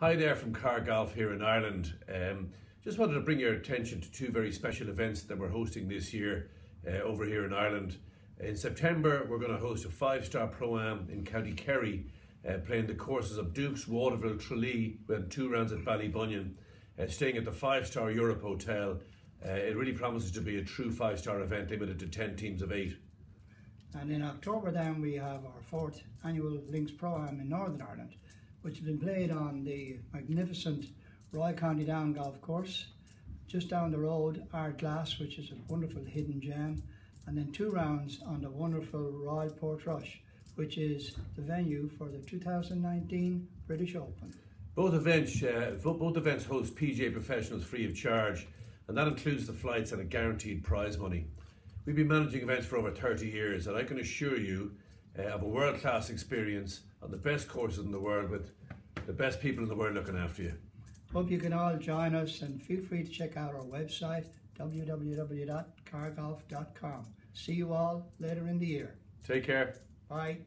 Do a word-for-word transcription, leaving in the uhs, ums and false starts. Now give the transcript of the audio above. Hi there from Carr Golf here in Ireland. Um, just wanted to bring your attention to two very special events that we're hosting this year uh, over here in Ireland. In September, we're going to host a Five Star Pro-Am in County Kerry, uh, playing the courses of Dukes, Waterville, Tralee, with two rounds at Ballybunion, uh, staying at the Five Star Europe Hotel. Uh, it really promises to be a true five star event, limited to ten teams of eight. And in October then we have our fourth annual Lynx Pro-Am in Northern Ireland, which has been played on the magnificent Royal County Down Golf course, just down the road, Ardglass, which is a wonderful hidden gem, and then two rounds on the wonderful Royal Portrush, which is the venue for the two thousand nineteen British Open. Both events, uh, both events host P G A professionals free of charge, and that includes the flights and a guaranteed prize money. We've been managing events for over thirty years, and I can assure you uh, of a world-class experience on the best courses in the world with the best people in the world looking after you. Hope you can all join us, and feel free to check out our website, w w w dot carr golf dot com. See you all later in the year. Take care. Bye.